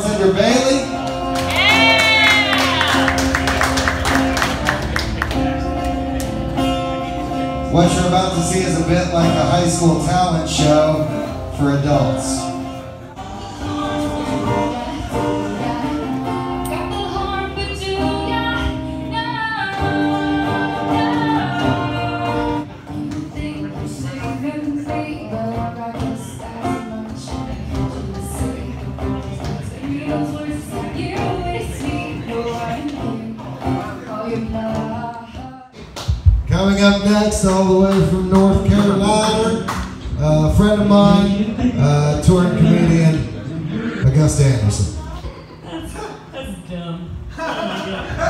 Bartender Bailey. Yeah. What you're about to see is a bit like a high school talent show for adults. Coming up next, all the way from North Carolina, a friend of mine, touring comedian, Augusta Anderson. That's dumb. Oh my God.